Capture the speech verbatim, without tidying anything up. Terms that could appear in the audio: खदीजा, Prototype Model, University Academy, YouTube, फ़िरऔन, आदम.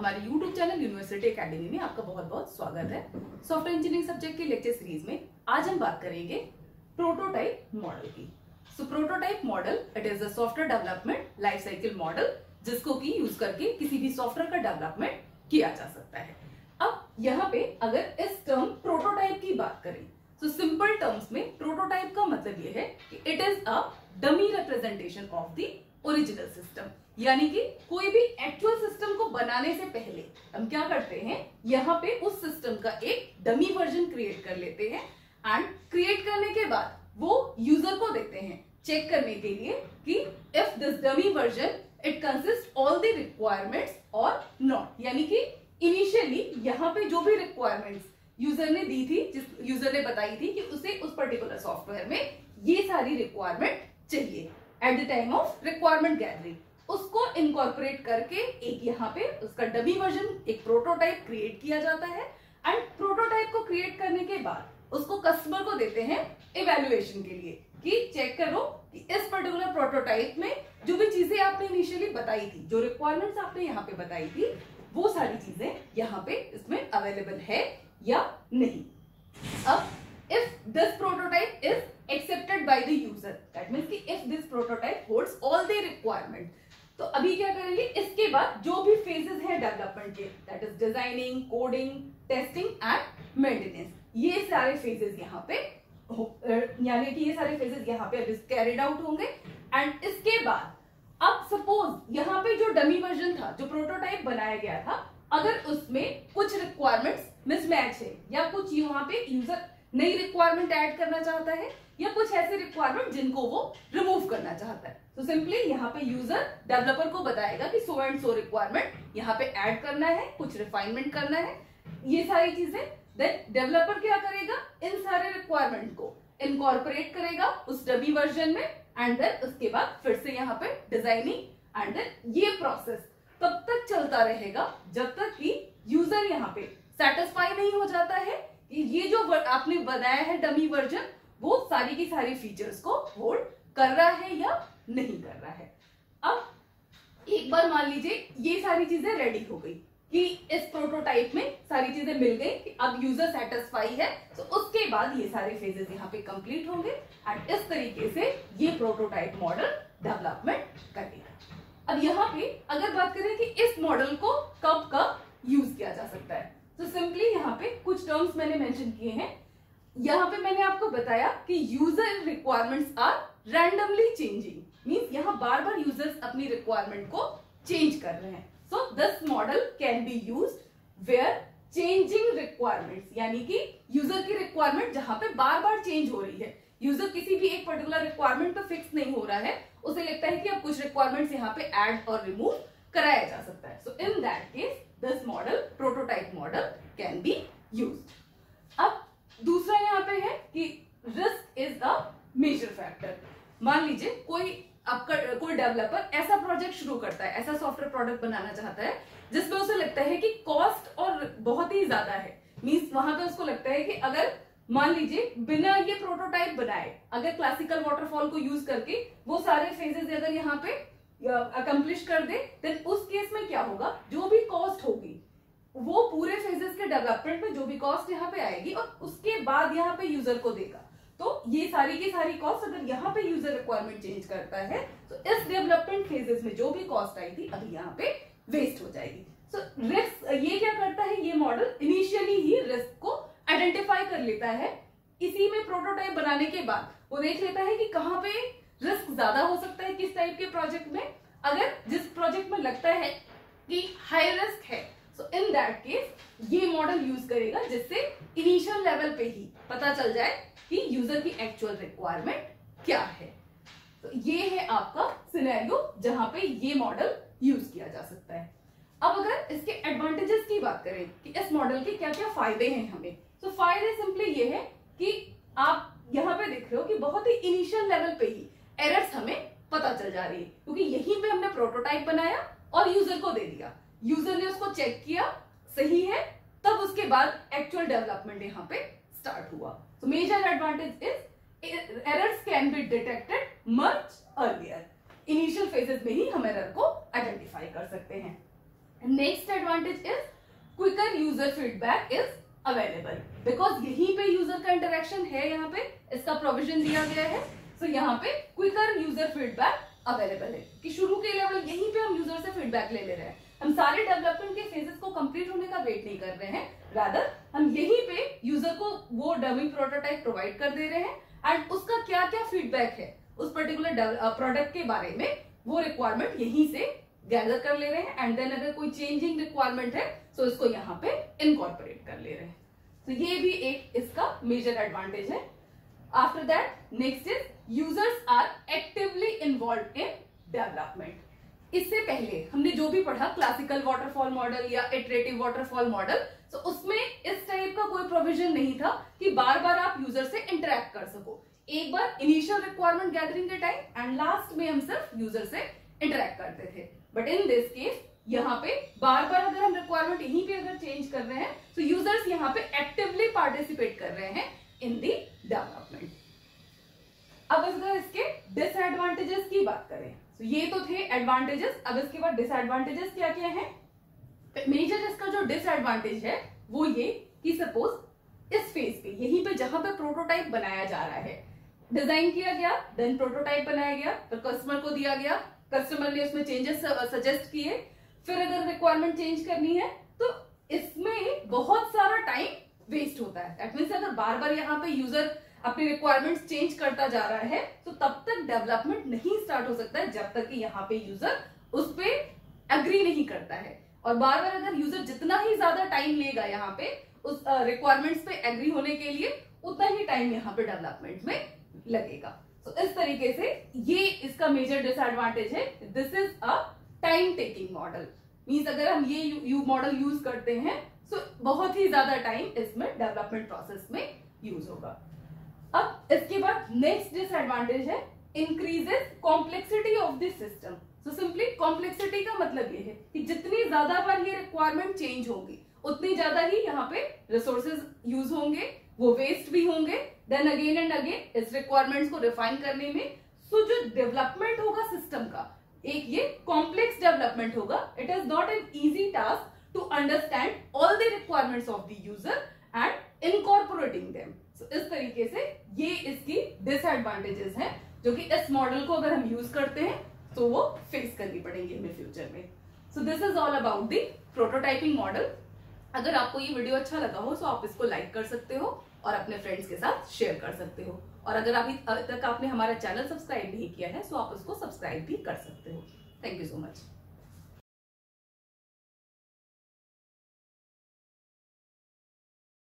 हमारे YouTube channel university academy में आपका बहुत बहुत स्वागत है। सॉफ्टवेयर इंजीनियरिंग सब्जेक्ट के लेक्चर सीरीज में आज हम बात करेंगे प्रोटोटाइप मॉडल की। So prototype model it is a software development life cycle model, जिसको कि यूज करके किसी भी सॉफ्टवेयर का डेवलपमेंट किया जा सकता है। अब यहाँ पे अगर इस टर्म प्रोटोटाइप की बात करें तो सिंपल टर्म्स में प्रोटोटाइप का मतलब यह है कि it is a dummy representation of the original system, यानी कि कोई भी एक्चुअल सिस्टम को बनाने से पहले हम क्या करते हैं, यहाँ पे उस सिस्टम का एक डमी वर्जन क्रिएट कर लेते हैं एंड क्रिएट करने के बाद वो यूजर को देते हैं चेक करने के लिए कि if this dummy version it consist all the requirements और नॉट, यानी कि इनिशियली यहाँ पे जो भी रिक्वायरमेंट्स यूजर ने दी थी, जिस यूजर ने बताई थी कि उसे उस पर्टिकुलर सॉफ्टवेयर में ये सारी रिक्वायरमेंट चाहिए at the time of requirement gathering, उसको इनकॉर्पोरेट करके एक यहाँ पे उसका डमी वर्जन एक प्रोटोटाइप क्रिएट किया जाता है एंड प्रोटोटाइप को क्रिएट करने के बाद उसको कस्टमर को देते हैं इवैल्यूएशन के लिए कि चेक करो कि इस पर्टिकुलर प्रोटोटाइप में जो भी चीजें आपने इनिशियली बताई थी, जो रिक्वायरमेंट्स आपने यहाँ पे बताई थी, वो सारी चीजें यहाँ पे इसमें अवेलेबल है या नहीं। अब if this prototype is accepted by the user, that means कि if this prototype holds all the requirement, तो अभी क्या करेंगे, इसके बाद जो भी फेजेस है डेवलपमेंट के, that is designing, coding, testing and maintenance, ये सारे फेजेस यहाँ पे यानी कि ये सारे फेजेस यहाँ पे कैरिड आउट होंगे एंड इसके बाद अब सपोज यहाँ पे जो डमी वर्जन था, जो प्रोटोटाइप बनाया गया था, अगर उसमें कुछ रिक्वायरमेंट्स मिसमैच है या कुछ यहाँ पे यूजर नई रिक्वायरमेंट ऐड करना चाहता है या कुछ ऐसे रिक्वायरमेंट जिनको वो रिमूव करना चाहता है, तो सिंपली यहाँ पे यूजर डेवलपर को बताएगा कि सो एंड सो रिक्वायरमेंट यहाँ पे ऐड करना है, कुछ रिफाइनमेंट करना है, ये सारी चीजें। देन डेवलपर क्या करेगा, इन सारे रिक्वायरमेंट को इनकॉर्पोरेट करेगा उस डमी वर्जन में एंड देन उसके बाद फिर से यहाँ पे डिजाइनिंग एंड देन ये प्रोसेस तब तक चलता रहेगा जब तक कि यूजर यहाँ पे सेटिस्फाई नहीं हो जाता है कि ये जो आपने बनाया है डमी वर्जन वो सारी की सारी फीचर्स को होल्ड कर रहा है या नहीं कर रहा है। अब एक बार मान लीजिए ये सारी चीजें रेडी हो गई कि इस प्रोटोटाइप में सारी चीजें मिल गई कि अब यूजर सेटिस्फाई है, तो उसके बाद ये सारे फेजेस यहाँ पे कंप्लीट होंगे एंड इस तरीके से ये प्रोटोटाइप मॉडल डेवलपमेंट करेगा। अब यहाँ पे अगर बात करें कि इस मॉडल को कब कब यूज किया जा सकता है, तो सिंपली यहाँ पे कुछ टर्म्स मैंने मेंशन किए हैं। यहाँ पे मैंने आपको बताया कि user requirements are randomly changing, means यहाँ बार बार यूजर्स अपनी रिक्वायरमेंट को चेंज कर रहे हैं। So this model can be used where changing requirements, यानी कि यूजर की रिक्वायरमेंट जहां पे बार बार चेंज हो रही है, यूजर किसी भी एक पर्टिकुलर रिक्वायरमेंट पे फिक्स नहीं हो रहा है, उसे लगता है कि अब कुछ रिक्वायरमेंट्स यहाँ पे ऐड और रिमूव कराया जा सकता है। So in that case this model prototype model can be used. अब दूसरा यहाँ पे है कि risk is the major factor. मान लीजिए कोई आपका कोई डेवलपर ऐसा प्रोजेक्ट शुरू करता है, ऐसा सॉफ्टवेयर प्रोडक्ट बनाना चाहता है जिसमें उसे लगता है कि कॉस्ट और बहुत ही ज्यादा है, मींस वहां पे उसको लगता है कि अगर मान लीजिए बिना ये प्रोटोटाइप बनाए अगर क्लासिकल वाटरफॉल को यूज करके वो सारे फेजेस अगर यहाँ पे अकम्प्लिश कर दे, देन उस केस में क्या होगा, जो भी कॉस्ट होगी वो पूरे फेजेस के डेवलपमेंट में जो भी कॉस्ट यहाँ पे आएगी और उसके बाद यहाँ पे यूजर को देगा, तो ये सारी की सारी कॉस्ट अगर यहाँ पे यूजर रिक्वायरमेंट चेंज करता है तो इस डेवलपमेंट फेजेस में जो भी कॉस्ट आई थी अभी यहाँ पे वेस्ट हो जाएगी। सो so, रिस्क ये क्या करता है, ये मॉडल इनिशियली ही रिस्क को आइडेंटिफाई कर लेता है। इसी में प्रोटोटाइप बनाने के बाद वो देख लेता है कि कहाँ पे रिस्क ज्यादा हो सकता है किस टाइप के प्रोजेक्ट में, अगर जिस प्रोजेक्ट में लगता है कि हाई रिस्क है, सो इन दैट केस ये मॉडल यूज करेगा, जिससे इनिशियल लेवल पे ही पता चल जाए कि यूजर की एक्चुअल रिक्वायरमेंट क्या है। तो ये है आपका सिनेरियो जहां पे ये मॉडल यूज किया जा सकता है। अब अगर इसके एडवांटेजेस की बात करें कि इस मॉडल के क्या क्या फायदे हैं हमें, तो फायदे सिंपली ये है कि आप यहाँ पे देख रहे हो कि बहुत ही इनिशियल लेवल पे ही एरर्स हमें पता चल जा रही है, क्योंकि यहीं पे हमने प्रोटोटाइप बनाया और यूजर को दे दिया, यूजर ने उसको चेक किया सही है, तब उसके बाद एक्चुअल डेवलपमेंट यहाँ पे स्टार्ट हुआ। So major advantage is errors can be detected much earlier. Initial phases में ही हम error को identify कर सकते हैं। Next advantage is quicker user feedback is available, because यहीं पे यूजर का इंटरेक्शन है, यहाँ पे इसका प्रोविजन दिया गया है, सो so यहाँ पे क्विकर यूजर फीडबैक अवेलेबल है कि शुरू के लेवल यहीं पे हम यूजर से फीडबैक ले ले रहे हैं, हम सारे डेवलपमेंट के फेजेस को कंप्लीट होने का वेट नहीं कर रहे हैं, रादर हम यहीं पे यूजर को वो डमी प्रोटोटाइप प्रोवाइड कर दे रहे हैं एंड उसका क्या क्या फीडबैक है उस पर्टिकुलर प्रोडक्ट के बारे में वो रिक्वायरमेंट यहीं से गैदर कर ले रहे हैं एंड देन अगर कोई चेंजिंग रिक्वायरमेंट है तो इसको यहाँ पे इनकॉर्पोरेट कर ले रहे हैं। तो ये भी एक इसका मेजर एडवांटेज है। After that next is users are actively involve in development. इससे पहले हमने जो भी पढ़ा क्लासिकल वाटरफॉल मॉडल या इटरेटिव वाटरफॉल मॉडल, तो उसमें इस टाइप का कोई प्रोविजन नहीं था कि बार बार आप यूजर से इंटरेक्ट कर सको। एक बार इनिशियल रिक्वायरमेंट गैदरिंग के टाइम एंड लास्ट में हम सिर्फ यूजर से इंटरेक्ट करते थे, बट इन दिस केस यहाँ पे बार बार अगर हम रिक्वायरमेंट यहीं पे अगर चेंज कर रहे हैं तो यूजर्स यहाँ पे एक्टिवली पार्टिसिपेट कर रहे हैं इन दी डेवलपमेंट। अब अगर इसके डिसएडवांटेजेस की बात करें तो ये तो थे एडवांटेजेस, अब इसके बाद डिसएडवांटेजेस क्या क्या है। मेजर इसका जो डिसएडवांटेज है वो ये कि सपोज इस फेज पे यहीं पे जहां पे प्रोटोटाइप बनाया जा रहा है, डिजाइन किया गया, देन प्रोटोटाइप बनाया गया, फिर कस्टमर को दिया गया, कस्टमर ने उसमें चेंजेस सजेस्ट किए, फिर अगर रिक्वायरमेंट चेंज करनी है तो इसमें बहुत सारा टाइम वेस्ट होता है। दैट मींस अगर बार बार यहाँ पे यूजर अपनी रिक्वायरमेंट्स चेंज करता जा रहा है तो तब तक डेवलपमेंट नहीं स्टार्ट हो सकता है जब तक कि यहाँ पे यूजर उस पे एग्री नहीं करता है। और बार बार अगर यूजर जितना ही ज्यादा टाइम लेगा यहाँ पे उस रिक्वायरमेंट्स पे एग्री होने के लिए, उतना ही टाइम यहाँ पे डेवलपमेंट में लगेगा। तो so, इस तरीके से ये इसका मेजर डिसएडवांटेज है। This is a time taking model, means अगर हम ये यू मॉडल यूज करते हैं तो so बहुत ही ज्यादा टाइम इसमें डेवलपमेंट प्रोसेस में यूज होगा। अब इसके बाद नेक्स्ट डिसएडवांटेज है increases complexity of this system. So simply complexity का मतलब ये है कि जितनी ज्यादा बार ये रिक्वायरमेंट चेंज होगी उतनी ज्यादा ही यहाँ पे रिसोर्सेज यूज होंगे, वो वेस्ट भी होंगे, देन अगेन एंड अगेन इस रिक्वायरमेंट्स को रिफाइन करने में। सो जो डेवलपमेंट होगा सिस्टम का, एक ये कॉम्प्लेक्स डेवलपमेंट होगा। It is not an easy task to understand all the requirements of the user and incorporating them. So इस तरीके से ये इसकी डिसएडवांटेजेस हैं जो कि इस मॉडल को अगर हम यूज करते हैं तो वो फेस करनी पड़ेंगे हमें फ्यूचर में। So this is all about the prototyping model. अगर आपको ये वीडियो अच्छा लगा हो तो आप इसको लाइक कर सकते हो और अपने फ्रेंड्स के साथ शेयर कर सकते हो, और अगर अभी तक आपने हमारा चैनल सब्सक्राइब नहीं किया है तो आप उसको सब्सक्राइब भी कर सकते हो। Thank you so much.